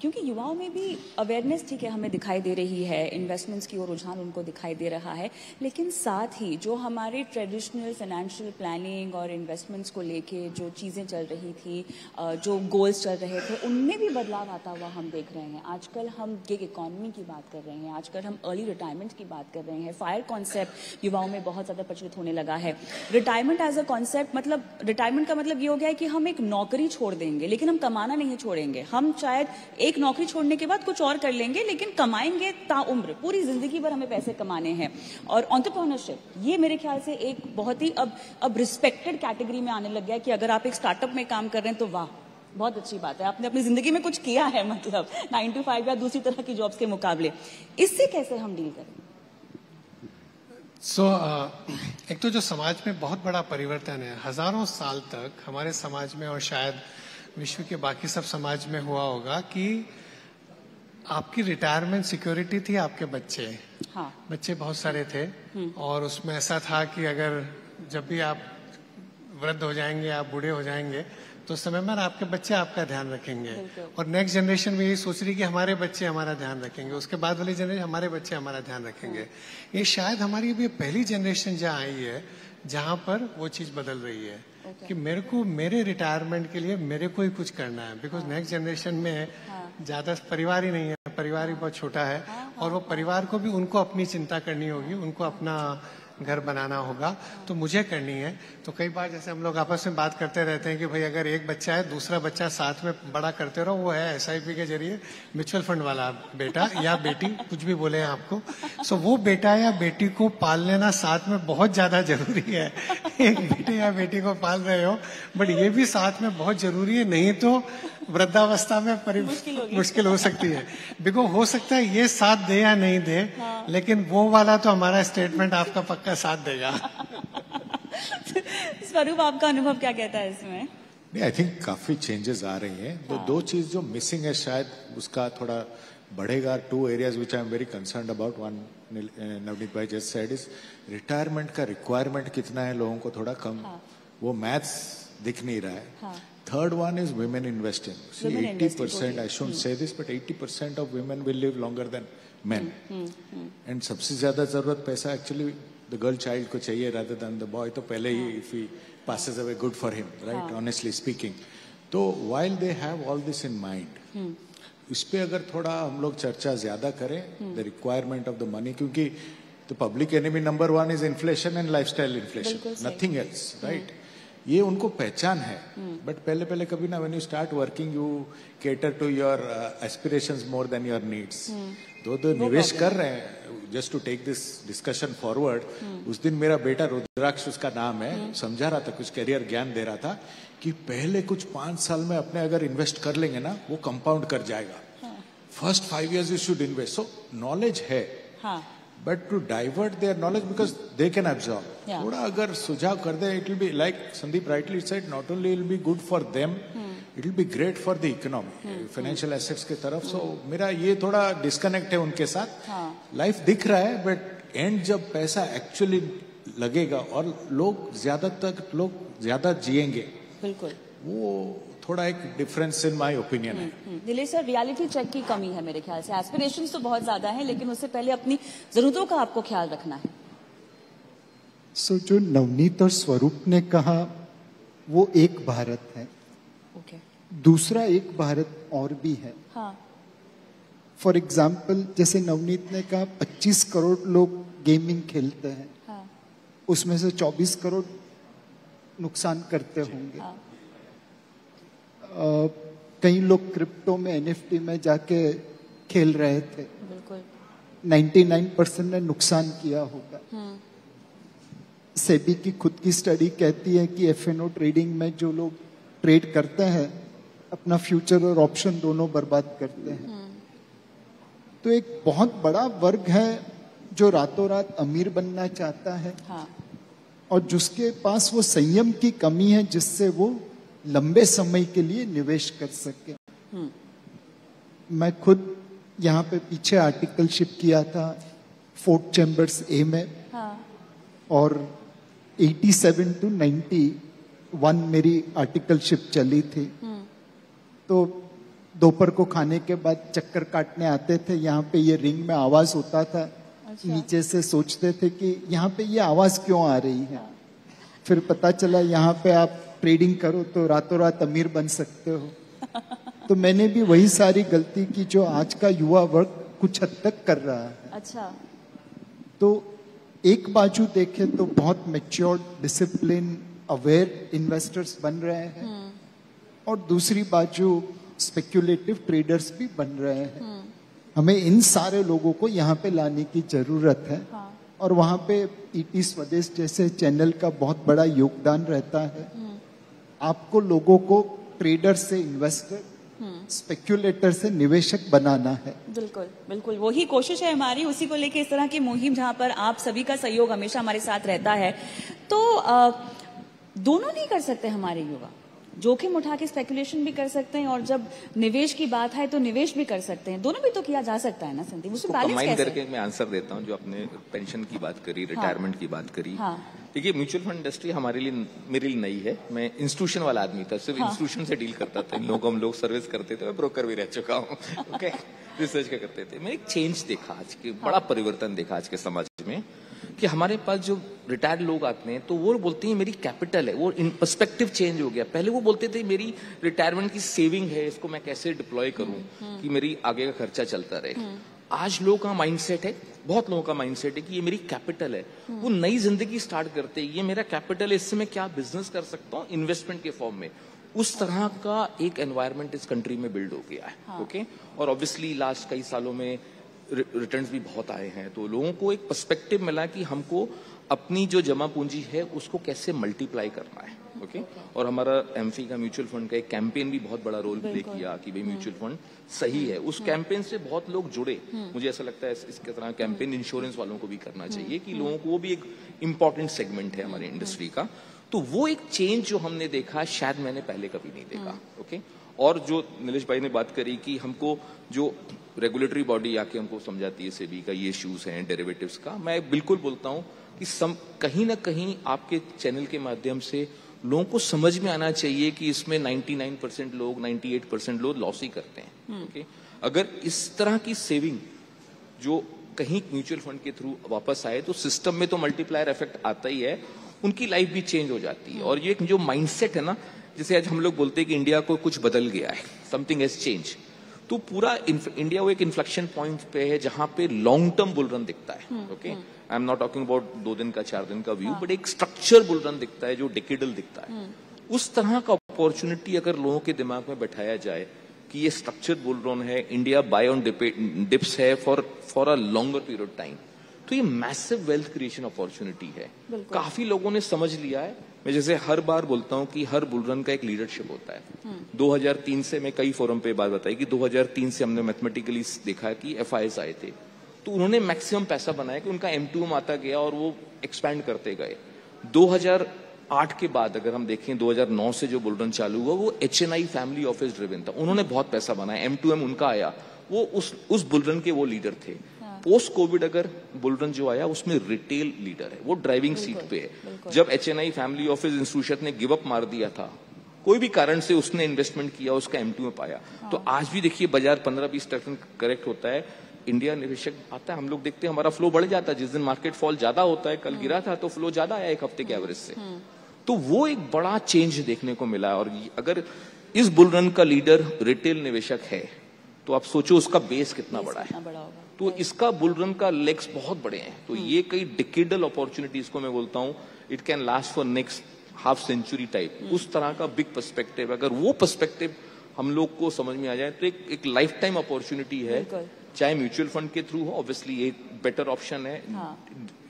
क्योंकि युवाओं में भी अवेयरनेस ठीक है हमें दिखाई दे रही है, इन्वेस्टमेंट्स की ओर रुझान उनको दिखाई दे रहा है, लेकिन साथ ही जो हमारे ट्रेडिशनल फाइनेंशियल प्लानिंग और इन्वेस्टमेंट्स को लेके जो चीज़ें चल रही थी, जो गोल्स चल रहे थे, उनमें भी बदलाव आता हुआ हम देख रहे हैं। आजकल हम गिग इकोनॉमी की बात कर रहे हैं, आजकल हम अर्ली रिटायरमेंट की बात कर रहे हैं, फायर कॉन्सेप्ट युवाओं में बहुत ज़्यादा प्रचलित होने लगा है। रिटायरमेंट एज अ कॉन्सेप्ट, मतलब रिटायरमेंट का मतलब ये हो गया है कि हम एक नौकरी छोड़ देंगे लेकिन हम कमाना नहीं छोड़ेंगे। हम शायद एक नौकरी छोड़ने के बाद कुछ और कर लेंगे लेकिन कमाएंगे ताउम्र, पूरी जिंदगी भर हमें पैसे कमाने हैं। और एंटरप्रेन्योरशिप ये मेरे ख्याल से एक बहुत ही अब रिस्पेक्टेड कैटेगरी में आने लग गया कि अगर आप एक स्टार्टअप में काम कर रहे हैं तो वाह, बहुत अच्छी बात है, आपने अपनी जिंदगी में कुछ किया है, मतलब 9 to 5 या दूसरी तरह की जॉब्स के मुकाबले। इससे कैसे हम डील करें? एक तो जो समाज में बहुत बड़ा परिवर्तन है, हजारों साल तक हमारे समाज में और शायद विश्व के बाकी सब समाज में हुआ होगा कि आपकी रिटायरमेंट सिक्योरिटी थी आपके बच्चे। हाँ। बच्चे बहुत सारे थे और उसमें ऐसा था कि अगर जब भी आप वृद्ध हो जाएंगे, आप बूढ़े हो जाएंगे, तो उस समय में आपके बच्चे आपका ध्यान रखेंगे। और नेक्स्ट जनरेशन में ये सोच रही कि हमारे बच्चे हमारा ध्यान रखेंगे, उसके बाद वाली जनरेशन हमारे बच्चे हमारा ध्यान रखेंगे। ये शायद हमारी भी पहली जनरेशन जहाँ आई है जहाँ पर वो चीज़ बदल रही है। Okay. कि मेरे को मेरे रिटायरमेंट के लिए मेरे को ही कुछ करना है, बिकॉज नेक्स्ट जनरेशन में ज्यादा परिवार ही नहीं है, परिवार ही बहुत छोटा है। और वो परिवार को भी उनको अपनी चिंता करनी होगी, उनको अपना घर बनाना होगा, तो मुझे करनी है। तो कई बार जैसे हम लोग आपस में बात करते रहते हैं कि भाई अगर एक बच्चा है, दूसरा बच्चा साथ में बड़ा करते रहो, वो है SIP के जरिए म्यूचुअल फंड वाला बेटा या बेटी, कुछ भी बोले हैं आपको, सो वो बेटा या बेटी को पाल लेना साथ में बहुत ज्यादा जरूरी है। एक बेटे या बेटी को पाल रहे हो, बट ये भी साथ में बहुत जरूरी है, नहीं तो वृद्धावस्था में मुश्किल हो सकती है। बिकॉज हो सकता है ये साथ दे या नहीं दे, लेकिन वो वाला तो हमारा स्टेटमेंट आपका पक्का साथ देगा। स्वरूप, आपका अनुभव क्या कहता है इसमें? नहीं, आई थिंक काफी चेंजेस आ रही हैं। तो दो चीज जो मिसिंग है शायद उसका थोड़ा बढ़ेगा। 2 areas which I am very concerned about. One, Navneet भाई just said is रिटायरमेंट का रिक्वायरमेंट कितना है लोगों को, थोड़ा कम वो मैथ्स दिख नहीं रहा है। Third one is women investing. See, 80%, I shouldn't say this, but 80% of women will live longer than men. And सबसे ज्यादा जरूरत पैसा actually the girl child को चाहिए rather than the boy. तो पहले ही if he passes away, good for him, right? Honestly speaking. तो while they have all this in mind, इस पे अगर थोड़ा हम लोग चर्चा ज्यादा करें, the requirement of the money, क्योंकि the public enemy number 1 is inflation and lifestyle inflation, nothing else, right? ये उनको पहचान है, बट पहले कभी ना, when you start working you cater to your aspirations more than your needs. दो निवेश कर रहे हैं, just to take this discussion forward. उस दिन मेरा बेटा रुद्राक्ष, उसका नाम है, समझा रहा था, कुछ करियर ज्ञान दे रहा था कि पहले कुछ 5 साल में अपने अगर इन्वेस्ट कर लेंगे ना, वो कंपाउंड कर जाएगा। First 5 years you should invest. So knowledge है, but to divert their knowledge because they can absorb. Thoda agar sujhav kar de, it will be like Sandeep rightly said, not only it will be good for them, it will be great for the economy, financial assets ke taraf. So mera ye thoda disconnect hai unke sath. Life dikh raha hai, but end jab paisa actually lagega aur log zyada tak log zyada jiyenge, bilkul wo थोड़ा एक difference in my opinion है। Nilesh sir, reality check की कमी है मेरे ख्याल से। Aspirations तो बहुत ज्यादा हैं, लेकिन उससे पहले अपनी जरूरतों का आपको ख्याल रखना है। सो जो नवनीत और स्वरूप ने कहा वो एक भारत है। Okay. दूसरा एक भारत और भी है। फॉर एग्जाम्पल जैसे नवनीत ने कहा 25 करोड़ लोग गेमिंग खेलते हैं, उसमें से 24 करोड़ नुकसान करते होंगे। कई लोग क्रिप्टो में NFT में जाके खेल रहे थे, 99% ने नुकसान किया होगा। सेबी की खुद की स्टडी कहती है कि FNO ट्रेडिंग में जो लोग ट्रेड करते हैं अपना फ्यूचर और ऑप्शन दोनों बर्बाद करते हैं। तो एक बहुत बड़ा वर्ग है जो रातों रात अमीर बनना चाहता है और जिसके पास वो संयम की कमी है जिससे वो लंबे समय के लिए निवेश कर सके। मैं खुद यहाँ पे पीछे आर्टिकलशिप किया था 4 Chambers A में। और 87 to 91 मेरी आर्टिकलशिप चली थी। तो दोपहर को खाने के बाद चक्कर काटने आते थे, यहाँ पे ये रिंग में आवाज होता था। अच्छा। नीचे से सोचते थे कि यहाँ पे ये आवाज क्यों आ रही है, फिर पता चला यहाँ पे आप ट्रेडिंग करो तो रातों रात अमीर बन सकते हो। तो मैंने भी वही सारी गलती की जो आज का युवा वर्ग कुछ हद तक कर रहा है। अच्छा। तो एक बाजू देखे तो बहुत मैच्योर्ड, डिसिप्लिन, अवेयर इन्वेस्टर्स बन रहे हैं और दूसरी बाजू स्पेक्युलेटिव ट्रेडर्स भी बन रहे हैं। हमें इन सारे लोगों को यहाँ पे लाने की जरूरत है। हाँ। और वहाँ पे ईटी स्वदेश जैसे चैनल का बहुत बड़ा योगदान रहता है। आपको लोगों को ट्रेडर से इन्वेस्टर, स्पेक्युलेटर से निवेशक बनाना है। बिल्कुल बिल्कुल, वही कोशिश है हमारी, उसी को लेके इस तरह की मुहिम जहाँ पर आप सभी का सहयोग हमेशा हमारे साथ रहता है। तो दोनों नहीं कर सकते हमारे युवा, जोखिम उठा के स्पेकुलेशन भी कर सकते हैं और जब निवेश की बात है तो निवेश भी कर सकते हैं, दोनों भी तो किया जा सकता है ना संदीप? उसको कंबाइन करके मैं आंसर देता हूँ। जो आपने पेंशन की बात करी, रिटायरमेंट की बात करी, देखिए म्यूचुअल फंड इंडस्ट्री हमारे लिए, मेरे लिए नई है। मैं इंस्टीट्यूशन वाला आदमी था, सिर्फ इंस्टीट्यूशन से डील करता था। हम लोग सर्विस करते थे, मैं ब्रोकर भी रह चुका हूँ, ओके, रिसर्च का करते थे। मैंने एक चेंज देखा आज के, बड़ा परिवर्तन देखा आज के समाज में कि हमारे पास जो रिटायर्ड लोग आते हैं तो वो बोलते हैं मेरी कैपिटल है, वो पर्सपेक्टिव चेंज हो गया। पहले वो बोलते थे मेरी रिटायरमेंट की सेविंग है, इसको मैं कैसे डिप्लॉय करूं कि मेरी आगे का खर्चा चलता रहे। आज लोगों का माइंडसेट है, बहुत लोगों का माइंडसेट है कि ये मेरी कैपिटल है। वो नई जिंदगी स्टार्ट करते हैं, ये मेरा कैपिटल है, इससे मैं क्या बिजनेस कर सकता हूँ इन्वेस्टमेंट के फॉर्म में। उस तरह का एक एनवायरमेंट इस कंट्री में बिल्ड हो गया है, ओके। और ऑब्वियसली लास्ट कई सालों में रिटर्न्स भी बहुत आए हैं, तो लोगों को एक पर्सपेक्टिव मिला कि हमको अपनी जो जमा पूंजी है उसको कैसे मल्टीप्लाई करना है, ओके। और हमारा एमफी का म्यूचुअल फंड का एक कैंपेन भी बहुत बड़ा रोल प्ले किया कि भाई म्यूचुअल फंड सही है। उस कैंपेन से बहुत लोग जुड़े। मुझे ऐसा लगता है इसके तरह कैंपेन इंश्योरेंस वालों को भी करना चाहिए कि लोगों को, वो भी एक इम्पॉर्टेंट सेगमेंट है हमारी इंडस्ट्री का। तो वो एक चेंज जो हमने देखा शायद मैंने पहले कभी नहीं देखा, ओके। और जो नीलेश भाई ने बात करी कि हमको जो रेगुलेटरी बॉडी आके हमको समझाती है सेबी का ये इश्यूज हैं डेरिवेटिव्स का, मैं बिल्कुल बोलता हूँ कि कहीं ना कहीं आपके चैनल के माध्यम से लोगों को समझ में आना चाहिए कि इसमें 99% लोग, 98% लोग लॉस ही करते हैं, ओके। अगर इस तरह की सेविंग जो कहीं म्यूचुअल फंड के थ्रू वापस आए तो सिस्टम में तो मल्टीप्लायर इफेक्ट आता ही है, उनकी लाइफ भी चेंज हो जाती है। और ये जो माइंडसेट है ना, जैसे आज हम लोग बोलते हैं कि इंडिया को कुछ बदल गया है, समथिंग हैज चेंज, तो पूरा इंडिया वो एक इन्फ्लेक्शन पॉइंट पे है जहां पे लॉन्ग टर्म बुल रन दिखता है, okay. I am not talking about 2 दिन का 4 दिन का व्यू, बट एक स्ट्रक्चर बुल रन दिखता है जो डिकेडल दिखता है। उस तरह का अपॉर्चुनिटी अगर लोगों के दिमाग में बैठाया जाए कि ये स्ट्रक्चर बुल रन है, इंडिया बाय ऑन डिप्स है for a longer period time, तो ये मैसिव वेल्थ क्रिएशन अपॉर्चुनिटी है। काफी लोगों ने समझ लिया है। मैं जैसे हर बार बोलता हूँ कि हर बुलरन का एक लीडरशिप होता है। 2003 से मैं कई फोरम पे बात बताई कि 2003 से हमने मैथमेटिकली देखा कि FIIs आए थे, तो उन्होंने मैक्सिमम पैसा बनाया कि उनका M2M आता गया और वो एक्सपैंड करते गए। 2008 के बाद अगर हम देखें, 2009 से जो बुलरन चालू हुआ वो HNI फैमिली ऑफिस ड्रिवन था, उन्होंने बहुत पैसा बनाया, M2M उनका आया, वो उस बुलरन के वो लीडर थे। पोस्ट कोविड अगर बुलरन जो आया उसमें रिटेल लीडर है, वो ड्राइविंग सीट पे है। जब HNI फैमिली ऑफिस इंस्टीट्यूशन ने गिव अप मार दिया था, कोई भी कारण से उसने इन्वेस्टमेंट किया, उसका M2 में पाया। तो आज भी देखिए बाजार 15-20% करेक्ट होता है, इंडिया निवेशक आता है, हम लोग देखते हैं हमारा फ्लो बढ़ जाता है। जिस दिन मार्केट फॉल ज्यादा होता है, कल गिरा था तो फ्लो ज्यादा आया एक हफ्ते के एवरेज से, तो वो एक बड़ा चेंज देखने को मिला। और अगर इस बुलरन का लीडर रिटेल निवेशक है तो आप सोचो उसका बेस कितना बड़ा है, तो इसका बुलरन का लेग्स बहुत बड़े हैं। तो ये कई डिकेडल अपॉर्चुनिटीज को मैं बोलता हूँ it can last for next half century type, उस तरह का बिग पर्सपेक्टिव, अगर वो पर्सपेक्टिव हम लोग को समझ में आ जाए तो एक लाइफ टाइम अपॉर्चुनिटी है, चाहे म्यूचुअल फंड के थ्रू हो, ऑब्वियसली ये बेटर ऑप्शन है।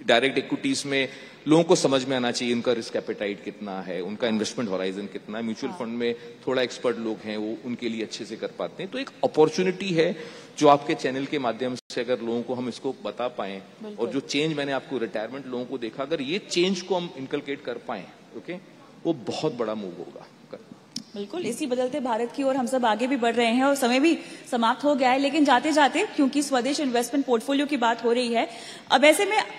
डायरेक्ट इक्विटीज में लोगों को समझ में आना चाहिए उनका रिस्क एपेटाइट कितना है, उनका इन्वेस्टमेंट हॉराइजन कितना है। म्यूचुअल फंड में थोड़ा एक्सपर्ट लोग हैं, वो उनके लिए अच्छे से कर पाते हैं। तो एक अपॉर्चुनिटी है जो आपके चैनल के माध्यम से अगर लोगों को हम इसको बता पाए, और जो चेंज मैंने आपको रिटायरमेंट लोगों को देखा, अगर ये चेंज को हम इनकलकेट कर पाए, ओके, वो बहुत बड़ा मूव होगा। बिल्कुल, इसी बदलते भारत की ओर हम सब आगे भी बढ़ रहे हैं और समय भी समाप्त हो गया है, लेकिन जाते जाते क्योंकि स्वदेश इन्वेस्टमेंट पोर्टफोलियो की बात हो रही है, अब ऐसे में